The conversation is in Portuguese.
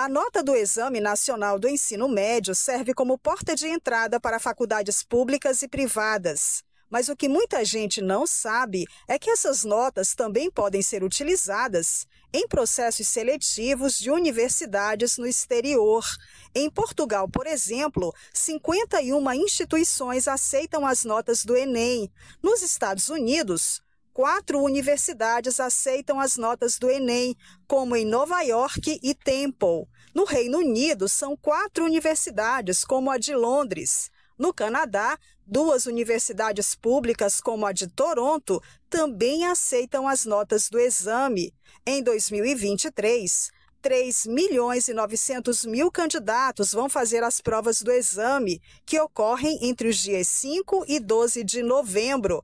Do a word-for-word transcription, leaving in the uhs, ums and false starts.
A nota do Exame Nacional do Ensino Médio serve como porta de entrada para faculdades públicas e privadas. Mas o que muita gente não sabe é que essas notas também podem ser utilizadas em processos seletivos de universidades no exterior. Em Portugal, por exemplo, cinquenta e uma instituições aceitam as notas do Enem. Nos Estados Unidos, quatro universidades aceitam as notas do Enem, como em Nova York e Temple. No Reino Unido, são quatro universidades, como a de Londres. No Canadá, duas universidades públicas, como a de Toronto, também aceitam as notas do exame. Em dois mil e vinte e três, três milhões e novecentos mil candidatos vão fazer as provas do exame, que ocorrem entre os dias cinco e doze de novembro.